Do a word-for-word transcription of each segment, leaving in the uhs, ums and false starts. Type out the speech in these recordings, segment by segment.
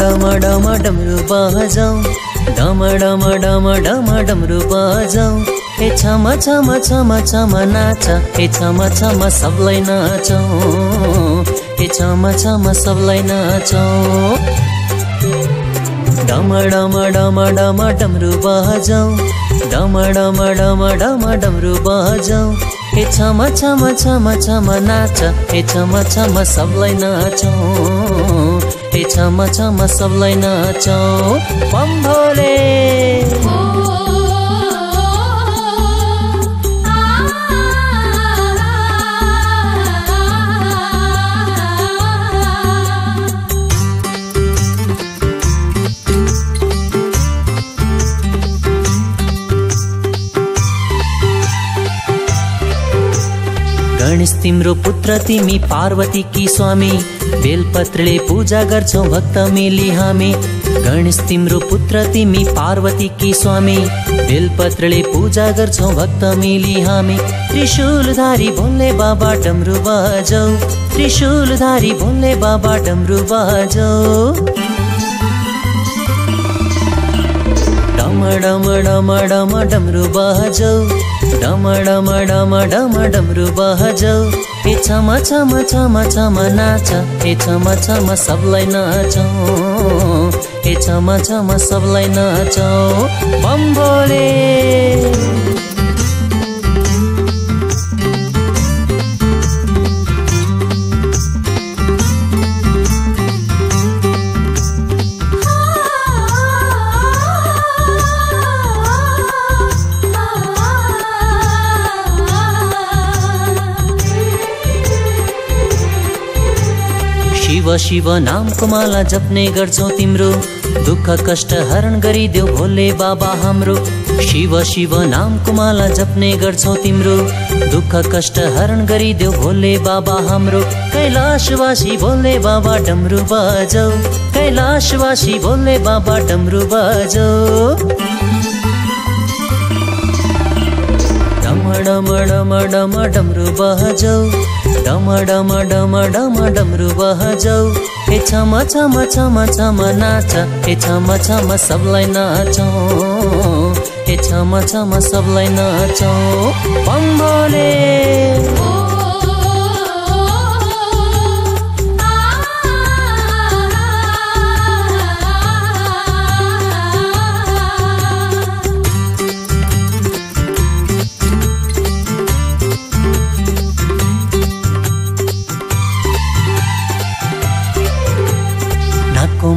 डम डम डमरू बाजाऊं, डम डम डम डम डमरू बाजाऊं। ए छम छम छम छम नाच, ए छम छम सबलाई नाचौं, ए छम छम सबलाई नाचौं। डम डम डम डम डमरू बाजाऊं, डम डम डम डम डमरू बाजाऊं। ए छम छम छम छम नाच, ए छम छम सबलाई नाचौं, ए छम छम सबलाई नाचौं। पम्भोले गणेश तिम्रो पुत्र तिमी पार्वती की स्वामी, बेलपत्रले पूजा गर्छौ भक्त मिली हामी। गणेश तिम्रो पुत्र तिमी पार्वती की स्वामी, बेलपत्रले पूजा गर्छौ भक्त मिली हामी। त्रिशूलधारी भोले बाबा डमरू बजाऊ, त्रिशूलधारी भोले बाबा डमरू बजाऊ। डम डम डम डमरू बजाऊ, डम डम डम डम डमरू बजाऊ। ए छम छम छम छम नाच, ए छम छम सबलाई नाचौं, ए छम छम सबलाई नाचौं। बम्बोले शिव शिव नामको माला जप्ने गर्छौ तिम्रो, दुःख कष्ट हरण गरिदेऊ भोले बाबा हाम्रो। शिव शिव नामको माला जप्ने गर्छौ तिम्रो, दुःख कष्ट हरण गरिदेऊ भोले बाबा हाम्रो। कैलाशवासी भोले बाबा डमरू बजाऊ, कैलाशवासी भोले बाबा डमरू बजाऊ। डम डम डम डमरू बजाऊ, डम डम डम डम डमरू बजाऊ। ए छम छम छम छम नाच, ए छम छम सबलाई नाचौं, ए छम छम सबलाई नाचौं। बम्बोले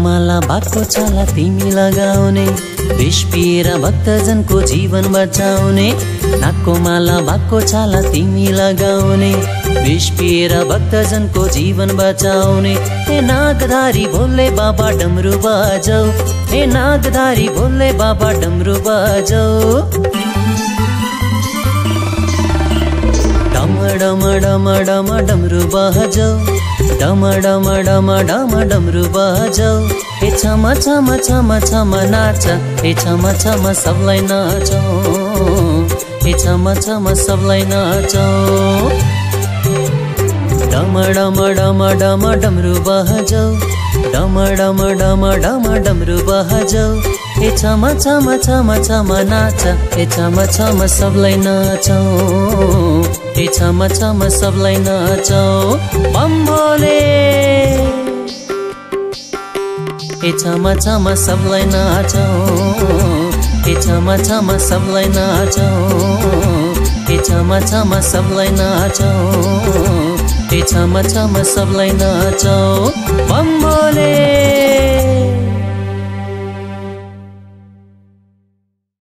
माला बाको छाला तिमी लगाउने, विष पिएर भक्तजन को जीवन बचाउने। नाकको माला बाको छाला तिमी लगाउने, विष पिएर भक्तजन को जीवन बचाउने। हे नागधारी भोले बाबा डमरू बजाऊ, हे नागधारी भोले बाबा डमरू बजाऊ। डम डम डम डमरू बजाऊ, डम डम डम डम डमरू बजाऊ। ए छम छम छम छम नाच, ए छम छम सबलाई नाचौं, ए छम छम सबलाई नाचौं। डम डम डम डम डमरू बजाऊ, डम डम डम डम डमरू बजाऊ। ए छम छम छम छम नाच, ए छम छम सबलाई नाचौं, ए छम छम सबलाई नाचौं। बम्बोले ए छम छम सबलाई नाचौं, ए छम छम सबलाई नाचौं, ए छम छम सबलाई नाचौं, ए छम छम सबलाई नाचौं। बम्बोले।